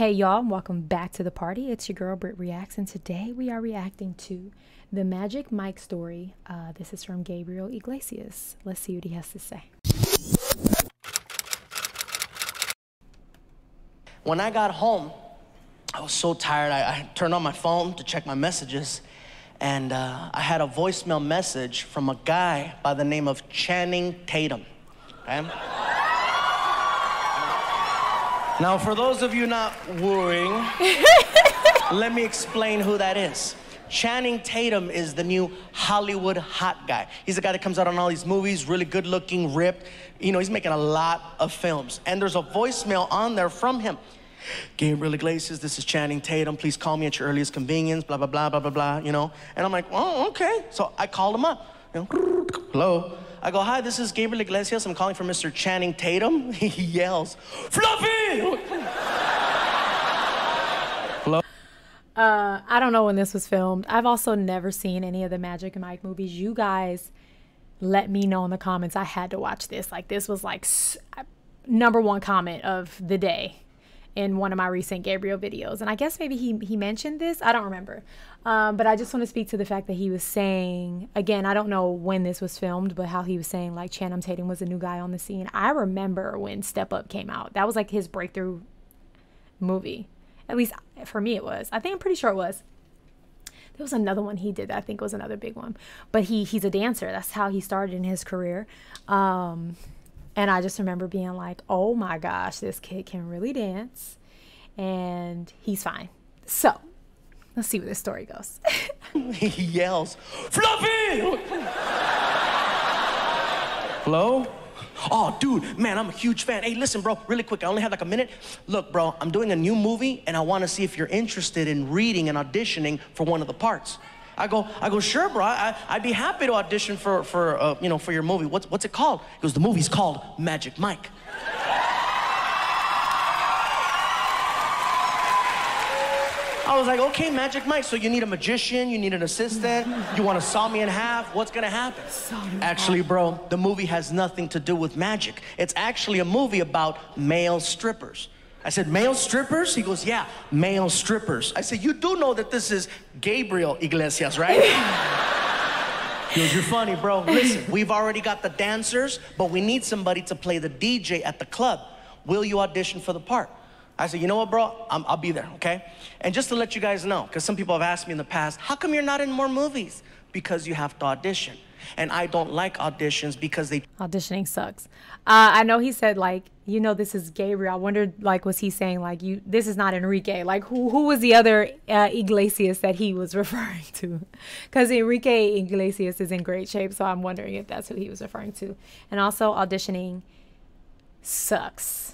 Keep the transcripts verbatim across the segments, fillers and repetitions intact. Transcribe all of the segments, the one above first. Hey y'all, welcome back to the party. It's your girl Britt Reacts, and today we are reacting to the Magic Mike story. Uh, this is from Gabriel Iglesias. Let's see what he has to say. When I got home, I was so tired. I, I turned on my phone to check my messages, and uh, I had a voicemail message from a guy by the name of Channing Tatum. Okay? Now, for those of you not worrying, let me explain who that is. Channing Tatum is the new Hollywood hot guy. He's the guy that comes out on all these movies, really good looking, ripped. You know, he's making a lot of films. And there's a voicemail on there from him. Gabriel Iglesias, this is Channing Tatum. Please call me at your earliest convenience, blah, blah, blah, blah, blah, blah, you know? And I'm like, oh, okay. So I called him up. You know, hello. I go, hi, this is Gabriel Iglesias. I'm calling for Mister Channing Tatum. He yells, Fluffy! Hello? Uh, I don't know when this was filmed. I've also never seen any of the Magic Mike movies. You guys let me know in the comments. I had to watch this. Like, this was like number one comment of the day in one of my recent Gabriel videos. And I guess maybe he, he mentioned this. I don't remember. Um, but I just want to speak to the fact that he was saying, again, I don't know when this was filmed, but how he was saying like Channing Tatum was a new guy on the scene. I remember when Step Up came out. That was like his breakthrough movie. At least for me it was. I think I'm pretty sure it was. There was another one he did that I think was another big one. But he he's a dancer. That's how he started in his career. Um... And I just remember being like, oh my gosh, this kid can really dance and he's fine. So let's see where this story goes. He yells, Fluffy! Hello? Oh, dude, man, I'm a huge fan. Hey, listen, bro, really quick. I only have like a minute. Look, bro, I'm doing a new movie and I want to see if you're interested in reading and auditioning for one of the parts. I go, I go, sure, bro. I, I'd be happy to audition for, for uh, you know, for your movie. What's, what's it called? He goes, the movie's called Magic Mike. I was like, okay, Magic Mike. So you need a magician, you need an assistant, you want to saw me in half. What's gonna happen? Actually, bro, the movie has nothing to do with magic. It's actually a movie about male strippers. I said, male strippers? He goes, yeah, male strippers. I said, you do know that this is Gabriel Iglesias, right? He goes, you're funny, bro. Listen, we've already got the dancers, but we need somebody to play the D J at the club. Will you audition for the part? I said, you know what, bro? I'm, I'll be there, okay? And just to let you guys know, because some people have asked me in the past, how come you're not in more movies? Because you have to audition. And I don't like auditions because they... Auditioning sucks. Uh, I know he said, like, you know, this is Gabriel. I wondered, like, was he saying, like, you, this is not Enrique. Like, who, who was the other uh, Iglesias that he was referring to? Because Enrique Iglesias is in great shape, so I'm wondering if that's who he was referring to. And also, auditioning sucks.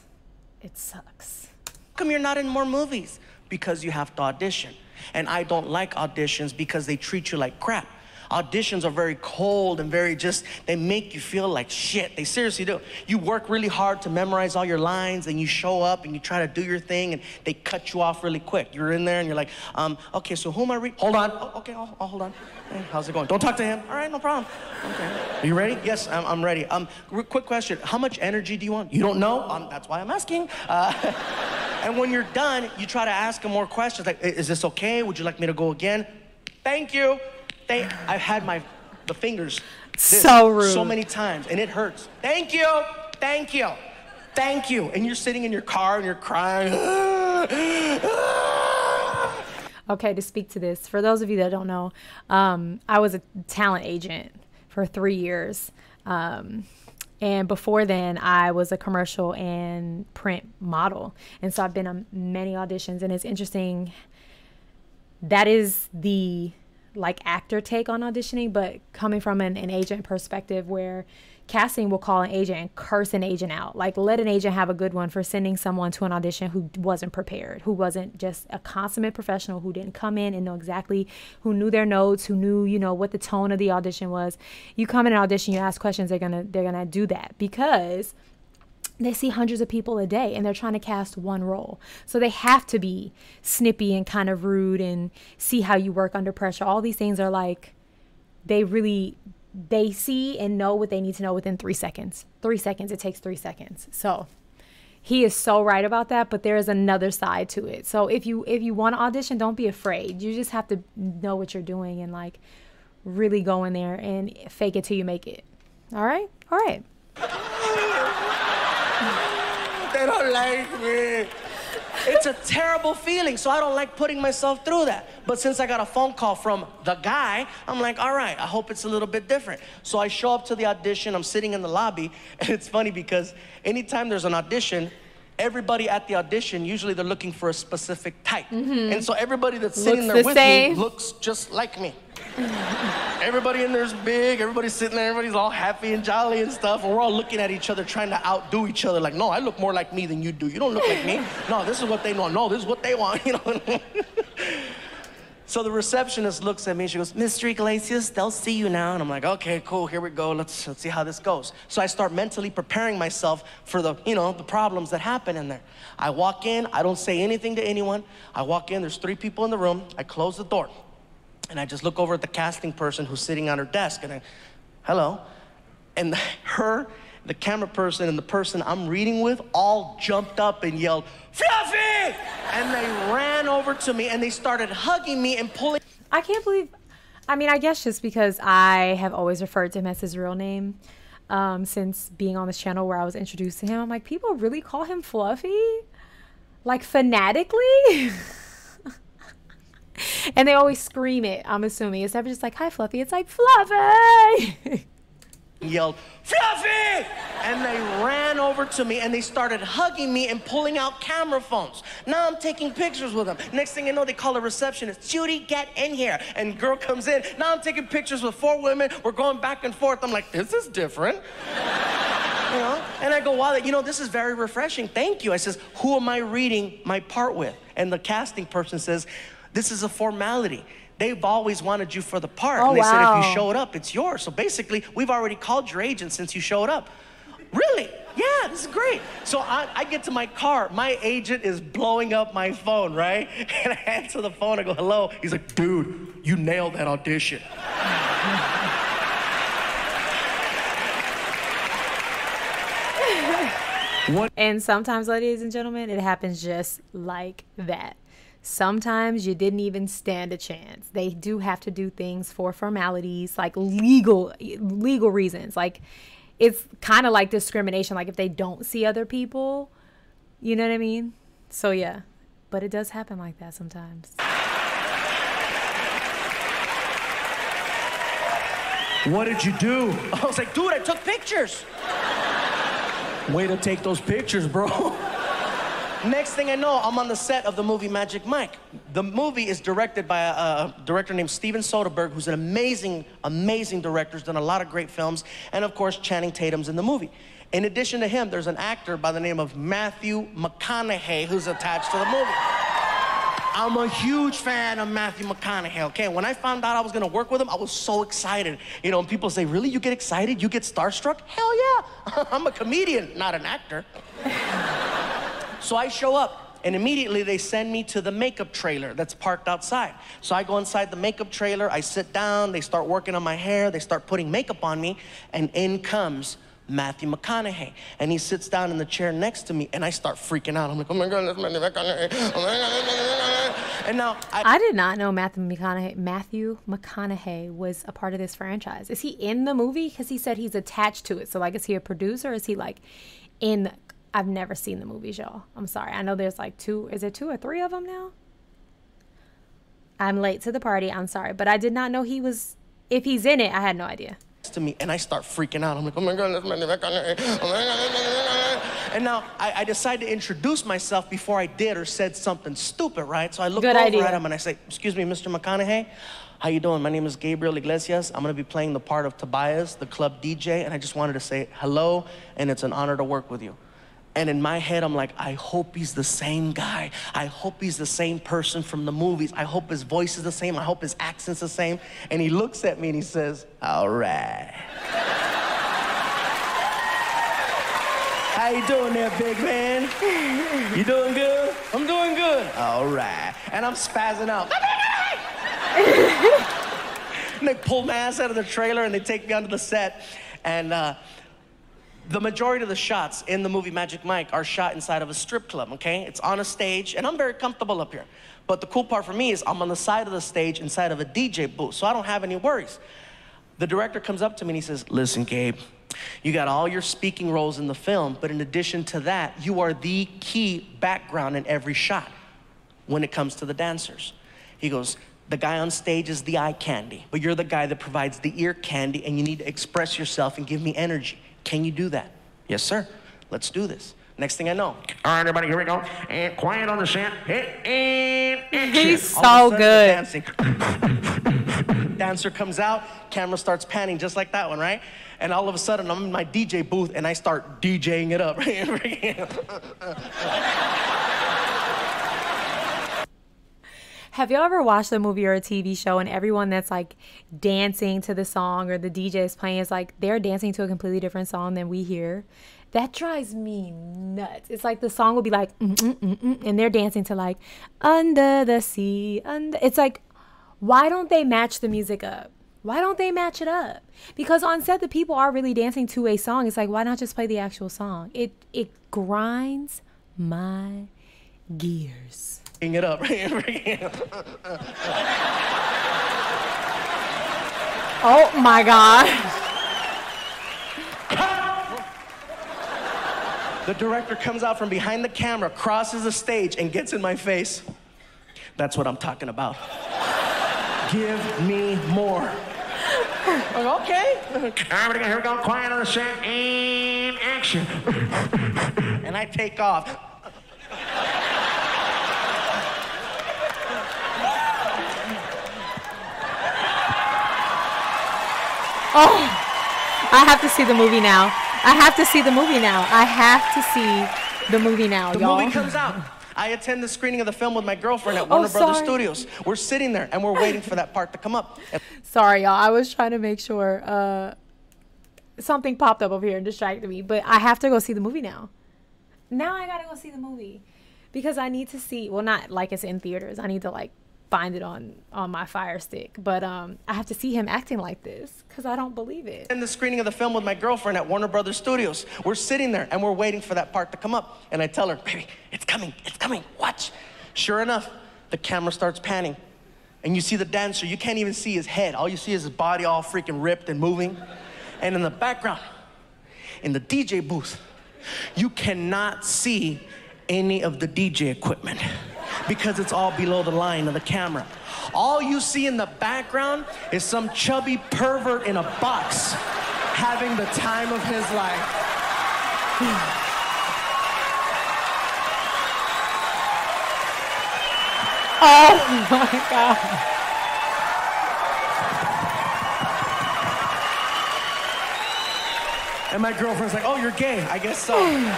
It sucks. How come you're not in more movies? Because you have to audition. And I don't like auditions because they treat you like crap. Auditions are very cold and very just, they make you feel like shit. They seriously do. You work really hard to memorize all your lines and you show up and you try to do your thing and they cut you off really quick. You're in there and you're like, um, okay, so who am I re- Hold on. Oh, okay, I'll, I'll hold on. Hey, how's it going? Don't talk to him. All right, no problem. Okay. Are you ready? Yes, I'm, I'm ready. Um, quick question. How much energy do you want? You don't know? Um, that's why I'm asking. Uh, and when you're done, you try to ask him more questions. Like, is this okay? Would you like me to go again? Thank you. They, I've had my the fingers this, so rude so many times and it hurts. Thank you, thank you, thank you. And you're sitting in your car and you're crying. Okay, to speak to this, for those of you that don't know, um, I was a talent agent for three years. Um, and before then, I was a commercial and print model. And so I've been on many auditions and it's interesting. That is the like actor take on auditioning, but coming from an, an agent perspective where casting will call an agent and curse an agent out. Like let an agent have a good one for sending someone to an audition who wasn't prepared, who wasn't just a consummate professional, who didn't come in and know exactly, who knew their notes, who knew, you know, what the tone of the audition was. You come in an audition, you ask questions, they're gonna they're gonna do that because they see hundreds of people a day and they're trying to cast one role. So they have to be snippy and kind of rude and see how you work under pressure. All these things are like, they really, they see and know what they need to know within three seconds. Three seconds, it takes three seconds. So He is so right about that, but there is another side to it. So if you if you want to audition, don't be afraid. You just have to know what you're doing and like really go in there and fake it till you make it. All right? All right. They don't like me. It's a terrible feeling, so I don't like putting myself through that. But since I got a phone call from the guy, I'm like, all right, I hope it's a little bit different. So I show up to the audition, I'm sitting in the lobby, and it's funny because anytime there's an audition, everybody at the audition, usually they're looking for a specific type. Mm-hmm. And so everybody that's sitting looks there the with same. me looks just like me. Everybody in there's big, everybody's sitting there, everybody's all happy and jolly and stuff, and we're all looking at each other, trying to outdo each other, like, no, I look more like me than you do. You don't look like me. No, this is what they know. No, this is what they want, you know? So the receptionist looks at me, she goes, Mister Iglesias, they'll see you now. And I'm like, okay, cool, here we go, let's, let's see how this goes. So I start mentally preparing myself for the, you know, the problems that happen in there. I walk in, I don't say anything to anyone. I walk in, there's three people in the room, I close the door. And I just look over at the casting person who's sitting on her desk, and I, hello. And her, the camera person, and the person I'm reading with all jumped up and yelled, Fluffy! And they ran over to me, and they started hugging me and pulling. I can't believe, I mean, I guess just because I have always referred to him as his real name um, since being on this channel where I was introduced to him, I'm like, people really call him Fluffy? Like, fanatically? And they always scream it, I'm assuming. It's never just like, hi, Fluffy. It's like, Fluffy! Yelled, Fluffy! And they ran over to me, and they started hugging me and pulling out camera phones. Now I'm taking pictures with them. Next thing you know, they call a receptionist, Judy, get in here. And girl comes in. Now I'm taking pictures with four women. We're going back and forth. I'm like, this is different. You know? And I go, wow, you know, this is very refreshing. Thank you. I says, who am I reading my part with? And the casting person says, this is a formality. They've always wanted you for the part. Oh, and they wow. said, if you showed up, it's yours. So basically, we've already called your agent since you showed up. Really? Yeah, this is great. So I, I get to my car. My agent is blowing up my phone, right? And I answer the phone. I go, hello. He's like, dude, you nailed that audition. What? And sometimes, ladies and gentlemen, it happens just like that. Sometimes you didn't even stand a chance. They do have to do things for formalities, like legal legal reasons. Like, it's kind of like discrimination, like if they don't see other people, you know what I mean? So yeah, but it does happen like that sometimes. What did you do? I was like, dude, I took pictures. Way to take those pictures, bro. Next thing I know, I'm on the set of the movie Magic Mike. The movie is directed by a, a director named Steven Soderbergh, who's an amazing, amazing director, has done a lot of great films, and of course, Channing Tatum's in the movie. In addition to him, there's an actor by the name of Matthew McConaughey, who's attached to the movie. I'm a huge fan of Matthew McConaughey, okay? When I found out I was gonna work with him, I was so excited. You know, and people say, really, you get excited? You get starstruck? Hell yeah, I'm a comedian, not an actor. So I show up, and immediately they send me to the makeup trailer that's parked outside. So I go inside the makeup trailer, I sit down, they start working on my hair, they start putting makeup on me, and in comes Matthew McConaughey. And he sits down in the chair next to me, and I start freaking out. I'm like, oh my God, that's Matthew McConaughey. Oh my God, that's Matthew McConaughey. And now I, I did not know Matthew McConaughey, Matthew McConaughey was a part of this franchise. Is he in the movie? Because he said he's attached to it. So like, is he a producer? Or is he like in the... I've never seen the movies, y'all. I'm sorry. I know there's like two, is it two or three of them now? I'm late to the party. I'm sorry. But I did not know he was, if he's in it, I had no idea. To me, and I start freaking out. I'm like, oh my God, that's Matthew McConaughey. Oh my God, that's Matthew McConaughey. And now I, I decide to introduce myself before I did or said something stupid, right? So I look Good over idea. at him and I say, excuse me, Mister McConaughey. How you doing? My name is Gabriel Iglesias. I'm going to be playing the part of Tobias, the club D J. And I just wanted to say hello, and it's an honor to work with you. And in my head, I'm like, I hope he's the same guy. I hope he's the same person from the movies. I hope his voice is the same. I hope his accent's the same. And he looks at me and he says, all right. How you doing there, big man? You doing good? I'm doing good. All right. And I'm spazzing out. And they pull my ass out of the trailer and they take me onto the set. And uh, the majority of the shots in the movie Magic Mike are shot inside of a strip club, okay? It's on a stage, and I'm very comfortable up here. But the cool part for me is I'm on the side of the stage inside of a D J booth, so I don't have any worries. The director comes up to me and he says, listen, Gabe, you got all your speaking roles in the film, but in addition to that, you are the key background in every shot when it comes to the dancers. He goes, the guy on stage is the eye candy, but you're the guy that provides the ear candy, and you need to express yourself and give me energy. Can you do that? Yes, sir. Let's do this. Next thing I know. All right, everybody, here we go. And quiet on the set. He's so good. Dancer comes out, camera starts panning just like that one, right? And all of a sudden, I'm in my D J booth, and I start DJing it up. Have y'all ever watched a movie or a T V show and everyone that's like dancing to the song or the D J is playing is like they're dancing to a completely different song than we hear? That drives me nuts. It's like the song will be like, mm, mm, mm, mm, and they're dancing to like, under the sea, under. It's like, why don't they match the music up? Why don't they match it up? Because on set, the people are really dancing to a song. It's like, why not just play the actual song? It, it grinds my gears. It up. Oh my God. The director comes out from behind the camera, crosses the stage, and gets in my face. That's what I'm talking about. Give me more. Like, okay. All right, here we go. Quiet on the set. And action. And I take off. Oh, I have to see the movie now. I have to see the movie now. I have to see the movie now, y'all. The movie comes out. I attend the screening of the film with my girlfriend at Warner oh, Brothers Studios. We're sitting there, and we're waiting for that part to come up. Sorry, y'all. I was trying to make sure uh, something popped up over here and distracted me, but I have to go see the movie now. Now I got to go see the movie because I need to see, well, not like it's in theaters. I need to, like, find it on on my Fire Stick, but um I have to see him acting like this because I don't believe it. In the screening of the film with my girlfriend at Warner Brothers Studios, we're sitting there and we're waiting for that part to come up, and I tell her, baby, it's coming, it's coming, watch. Sure enough, the camera starts panning and you see the dancer. You can't even see his head. All you see is his body all freaking ripped and moving. And in the background, in the D J booth, you cannot see any of the D J equipment because it's all below the line of the camera. All you see in the background is some chubby pervert in a box having the time of his life. Oh my God. And my girlfriend's like, oh, you're gay. I guess so.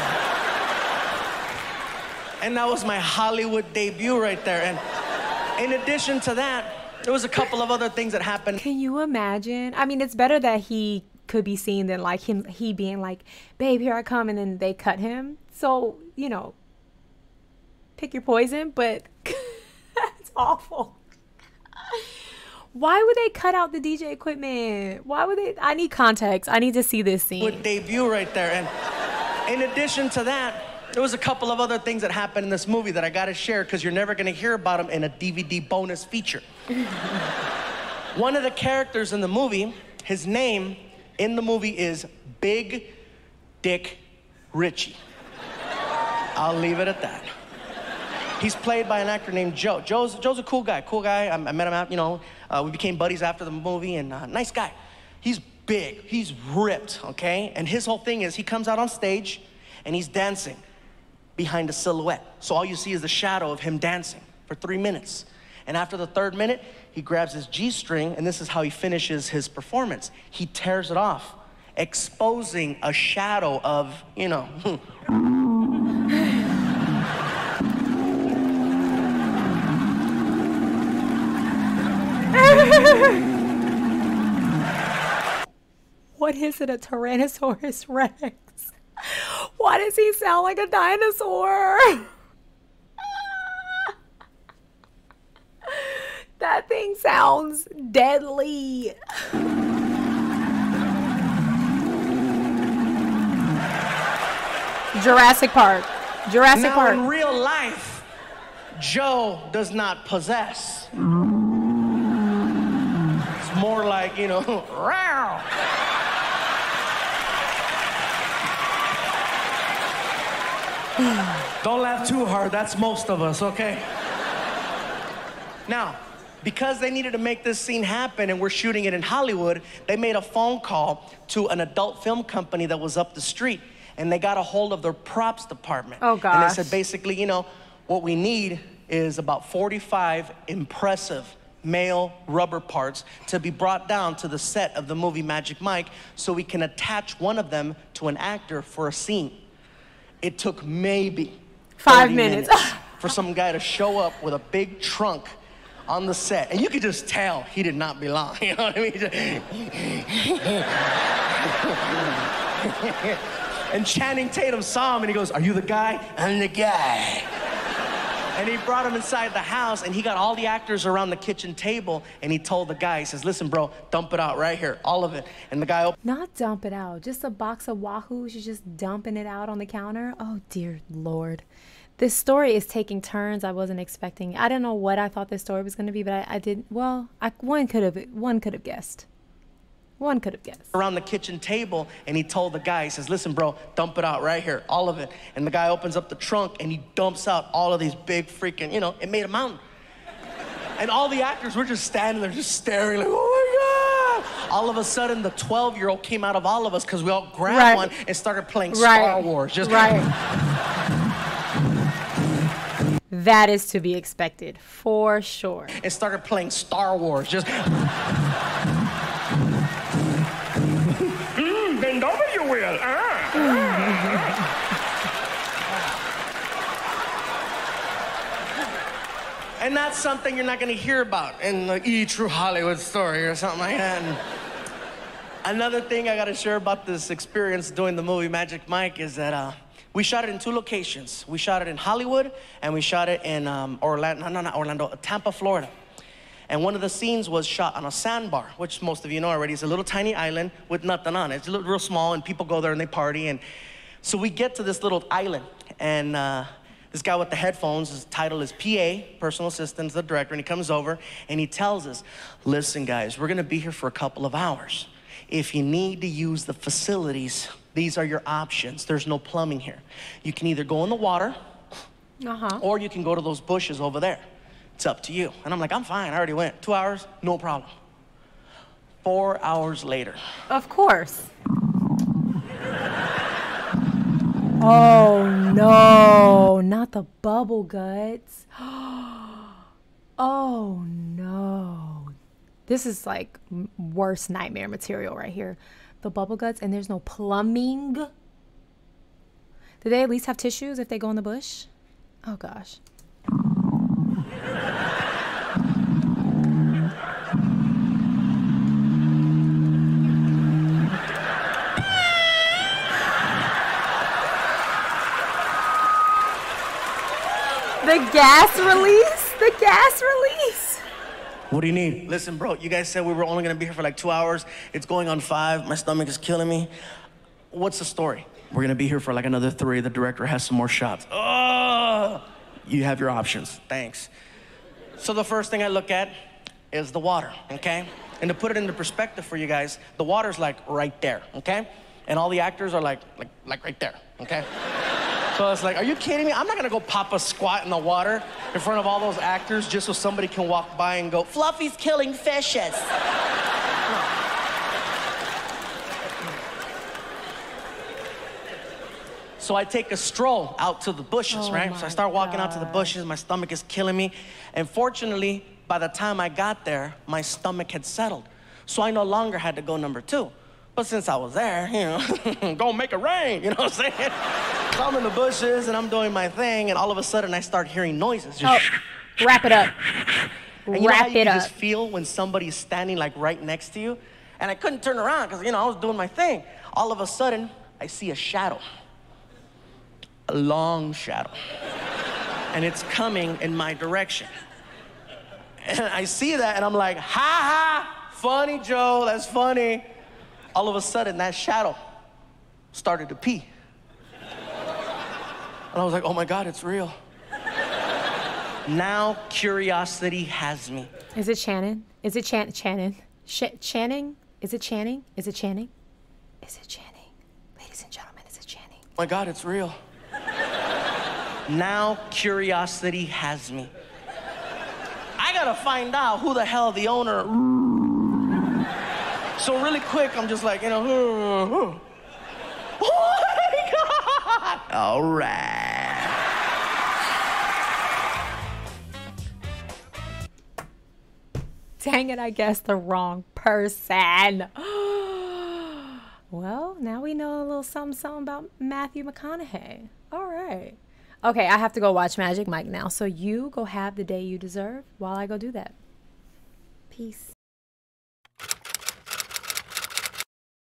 And that was my Hollywood debut right there. And in addition to that, there was a couple of other things that happened. Can you imagine? I mean, it's better that he could be seen than like him, he being like, babe, here I come, and then they cut him. So, you know, pick your poison, but it's awful. Why would they cut out the D J equipment? Why would they? I need context. I need to see this scene. Good debut right there. And in addition to that, there was a couple of other things that happened in this movie that I gotta share because you're never gonna hear about them in a D V D bonus feature. One of the characters in the movie, his name in the movie is Big Dick Richie. I'll leave it at that. He's played by an actor named Joe. Joe's, Joe's a cool guy, cool guy. I, I met him out, you know, uh, we became buddies after the movie, and uh, nice guy. He's big, he's ripped, okay? And his whole thing is he comes out on stage and he's dancing behind a silhouette. So all you see is the shadow of him dancing for three minutes. And after the third minute, he grabs his G-string, and this is how he finishes his performance. He tears it off, exposing a shadow of, you know. What is it, a Tyrannosaurus Rex? Why does he sound like a dinosaur? That thing sounds deadly. Jurassic Park. Jurassic now, Park. Now, in real life, Joe does not possess. It's more like, you know, row. Don't laugh too hard. That's most of us, okay? Now, because they needed to make this scene happen and we're shooting it in Hollywood, they made a phone call to an adult film company that was up the street, and they got a hold of their props department. Oh, gosh. And they said, basically, you know, what we need is about forty-five impressive male rubber parts to be brought down to the set of the movie Magic Mike so we can attach one of them to an actor for a scene. It took maybe five minutes, minutes for some guy to show up with a big trunk on the set. And you could just tell he did not belong. You know what I mean? Just... And Channing Tatum saw him and he goes, "Are you the guy?" "I'm the guy." And he brought him inside the house and he got all the actors around the kitchen table and he told the guy, he says, "Listen, bro, dump it out right here, all of it." And the guy opened. Not dump it out, just a box of Wahoos, you're just dumping it out on the counter. Oh dear Lord. This story is taking turns I wasn't expecting. I don't know what I thought this story was gonna be, but I, I didn't, well, I, one could have, one could have guessed. One could have guessed. Around the kitchen table, and he told the guy, he says, "Listen, bro, dump it out right here, all of it." And the guy opens up the trunk, and he dumps out all of these big freaking, you know, it made a mountain. And all the actors were just standing there, just staring, like, oh my God. All of a sudden, the twelve-year-old came out of all of us, because we all grabbed right. one and started playing right. Star Wars. Just right. That is to be expected, for sure. And started playing Star Wars, just... mm, bend over you will. Ah, ah, ah. And that's something you're not going to hear about in the E! True Hollywood Story or something like that. And another thing I got to share about this experience doing the movie Magic Mike is that... Uh, We shot it in two locations. We shot it in Hollywood, and we shot it in um, Orlando, no, no, not Orlando, Tampa, Florida. And one of the scenes was shot on a sandbar, which most of you know already. It's a little tiny island with nothing on it. It's real small, and people go there and they party. And so we get to this little island, and uh, this guy with the headphones, his title is P A, personal assistant, the director, and he comes over, and he tells us, "Listen, guys, we're gonna be here for a couple of hours. If you need to use the facilities, these are your options. There's no plumbing here. You can either go in the water, uh-huh. or you can go to those bushes over there. It's up to you." And I'm like, "I'm fine, I already went. Two hours, no problem." Four hours later. Of course. Oh no, not the bubble guts. Oh no. This is like worst nightmare material right here. The bubble guts, and there's no plumbing. Do they at least have tissues if they go in the bush? Oh gosh. The gas release, the gas release. "What do you need?" "Listen, bro, you guys said we were only gonna be here for like two hours. It's going on five. My stomach is killing me. What's the story?" "We're gonna be here for like another three. The director has some more shots." "Oh, you have your options. Thanks." So the first thing I look at is the water, okay? And to put it into perspective for you guys, the water's like right there, okay? And all the actors are like, like, like right there, okay? So it's like, are you kidding me? I'm not gonna go pop a squat in the water in front of all those actors just so somebody can walk by and go, "Fluffy's killing fishes." No. So I take a stroll out to the bushes, oh right? So I start walking God. out to the bushes, my stomach is killing me. And fortunately, by the time I got there, my stomach had settled. So I no longer had to go number two. But since I was there, you know, go make it rain, you know what I'm saying? So I'm in the bushes and I'm doing my thing, and all of a sudden I start hearing noises. Just oh, wrap it up. And you wrap know how you it up. You just feel when somebody's standing like right next to you, and I couldn't turn around because you know I was doing my thing. All of a sudden I see a shadow, a long shadow, and it's coming in my direction. And I see that, and I'm like, "Ha ha, funny Joe, that's funny." All of a sudden, that shadow started to pee. And I was like, oh my God, it's real. Now curiosity has me. Is it Channing? Is it Chan Channing? Sh Channing? Is it Channing? Is it Channing? Is it Channing? Ladies and gentlemen, is it Channing? Oh my God, it's real. Now curiosity has me. I gotta find out who the hell the owner. So really quick, I'm just like, you know, oh my God! All right. Dang it, I guessed the wrong person. Well, now we know a little something, something about Matthew McConaughey. All right. Okay, I have to go watch Magic Mike now. So you go have the day you deserve while I go do that. Peace.